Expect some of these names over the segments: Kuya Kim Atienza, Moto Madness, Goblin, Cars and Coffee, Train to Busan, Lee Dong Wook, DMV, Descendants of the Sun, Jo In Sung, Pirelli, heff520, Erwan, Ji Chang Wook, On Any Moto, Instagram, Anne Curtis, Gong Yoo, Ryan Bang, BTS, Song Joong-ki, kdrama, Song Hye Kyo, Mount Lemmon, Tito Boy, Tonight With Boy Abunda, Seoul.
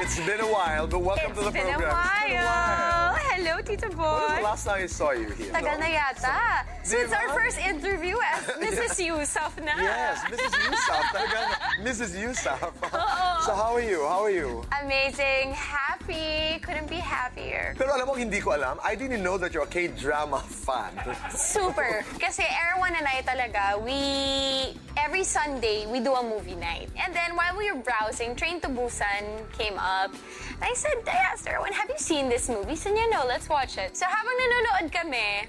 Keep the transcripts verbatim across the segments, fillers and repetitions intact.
It's been a while, but welcome it's to the been program. A it's been a while. Hello, Tito Boy. When was the last time I saw you here? Tagal na yata. So, so it's our first interview as Missus Yusuf na. Yes, Missus Yusuf. Talaga na. Missus Yusuf. So how are you? How are you? Amazing. Happy. Couldn't be happier. Pero alam mo, hindi ko alam. I didn't know that you're a K-drama fan. Super. Kasi Erwan and I talaga, we... Every Sunday, we do a movie night. And then while we were browsing, Train to Busan came up. And I said, I asked Erwan, have you seen this movie? He said, yeah, no, let's watch it. So habang nanonood kami,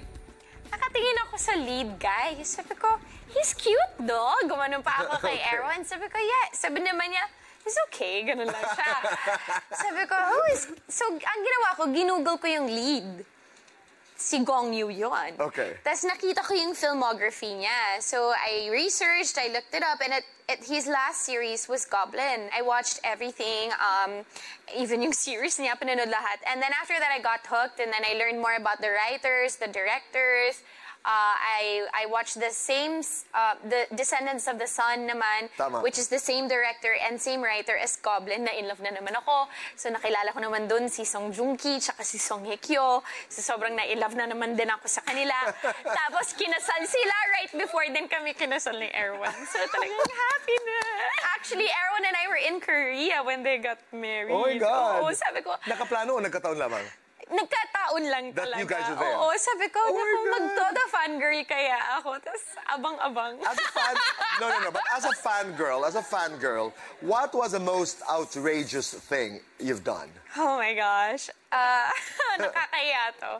nakatingin ako sa lead guy. Sabi ko, he's cute, no? Gumanong pa ako kay Erwan. Sabi ko, yeah. Sabi naman niya, he's okay, ganun lang siya. Sabi ko, who is... So ang ginawa ko, ginugol ko yung lead. Si Gong Yoo yun. Okay. Tapos nakita ko yung filmography niya. So I researched, I looked it up, and it, it, his last series was Goblin. I watched everything, um, even yung series niya, pinanood lahat. And then after that, I got hooked, and then I learned more about the writers, the directors. Uh, I, I watched the same, uh, the Descendants of the Sun naman, Tama. Which is the same director and same writer as Goblin, na in love na naman ako. So nakilala ko naman dun si Song Joong-ki, tsaka si Song Hye Kyo. So sobrang na in love na naman din ako sa kanila. Tapos kinasal sila right before din kami kinasal ni Erwan. So talagang happy na. Actually, Erwan and I were in Korea when they got married. Oh my God! Oo, sabi ko. Nakaplano o nagkataon lamang? Nagkataon lang talaga. That you guys are there. Oo, sabi ko, oh naku, magtoda fangirl kaya ako. Tapos, abang-abang. As a fan... No, no, no. But as a fangirl, as a fangirl, what was the most outrageous thing you've done? Oh my gosh. Uh, nakakaya to.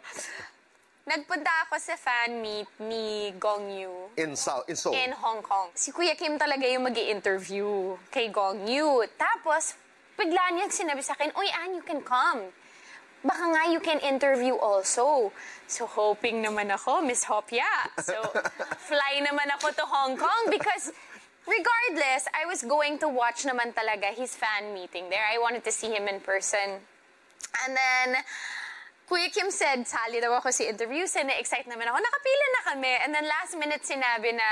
Nagpunta ako sa fan meet ni Gong Yoo. In, South, in Seoul? In Hong Kong. Si Kuya Kim talaga yung mag-i-interview kay Gong Yoo. Tapos, bigla niyang sinabi sa akin, uy, Anne, you can come. Baka nga you can interview also. So hoping naman ako, Miss Hopya. So fly naman ako to Hong Kong because regardless, I was going to watch naman talaga his fan meeting there. I wanted to see him in person. And then Kuya Kim said, sali daw ako sa interview. So na-excite naman ako. Nakapila na kami. And then last minute sinabi na,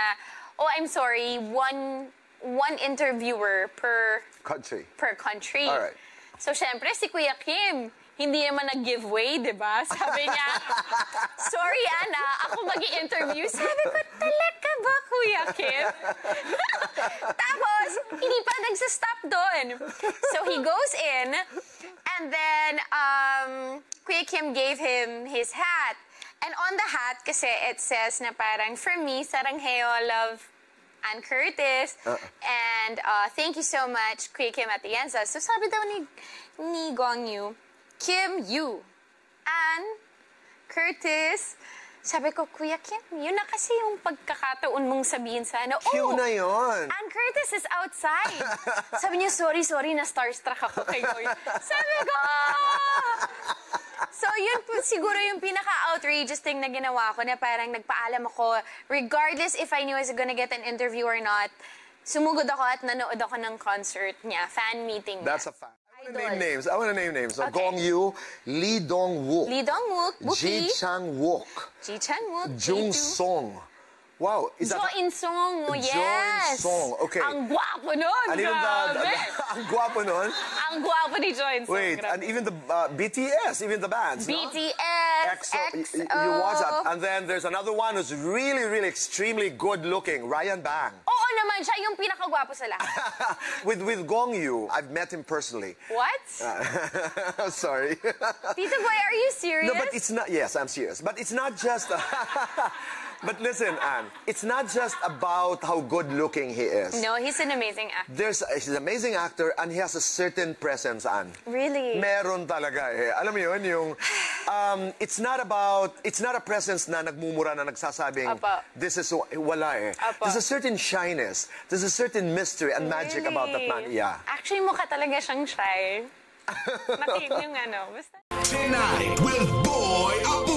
oh, I'm sorry, one one interviewer per country. Per country. All right. So syempre si Kuya Kim, hindi naman nag-giveaway, di ba? Sabi niya, sorry, Ana, ako mag-i-interview. Sabi ko, talaga ba, Kuya Kim? Tapos, hindi pa nagsistop doon. So he goes in, and then um, Kuya Kim gave him his hat. And on the hat, kasi it says na parang, for me, Sarangheo love Anne Curtis, uh-uh. and uh, thank you so much, Kuya Kim Atienza. So sabi daw ni, ni Gong Yoo, Kim Yoo, Anne Curtis. Sabi ko, Kuya Kim, yun na kasi yung pagkakataon mong sabihin sana. Oh, Q na yun. Anne Curtis is outside. Sabi niya, sorry, sorry, na starstruck ako kay Goy. Sabi ko, so yun po siguro yung pinaka-outrageous thing na ginawa ko na parang nagpaalam ako, regardless if I knew I was gonna get an interview or not, sumugod ako at nanood ako ng concert niya, fan meeting niya. That's a fact. I want to name names. I want to name names. So, okay. Gong Yoo, Lee Dong Wook, Lee Dong Wook, Ji Chang Wook, Ji Chang Wook, Jung Song. Wow, is that? Jo In Sung, oh, yes. Jo In Sung, okay. Ang guwapo nun, grabe. Ang guwapo nun. Ang guwapo ni Jo In Sung. Wait, and even the uh, B T S, even the bands. B T S, X O. You watch that, and then there's another one who's really, really, extremely good-looking, Ryan Bang. Oh. Naman siya yung pinakagwapo sa lahat. with with Gong Yoo, I've met him personally. What? Uh, sorry. Tito Boy, are you serious? No, but it's not. Yes, I'm serious. But it's not just. Uh, but listen, Anne, it's not just about how good-looking he is. No, he's an amazing actor. There's he's an amazing actor, and he has a certain presence, Anne. Really? Meron talaga eh. Alam mo yun yung. Um, it's not about, it's not a presence na nagmumura na nagsasabing, Apa. This is, wala eh. Apa. There's a certain shyness, there's a certain mystery and really? Magic about that man. Yeah. Actually, mukha talaga siyang shy. Nakikita yung ano, basta. Tonight with Boy Up.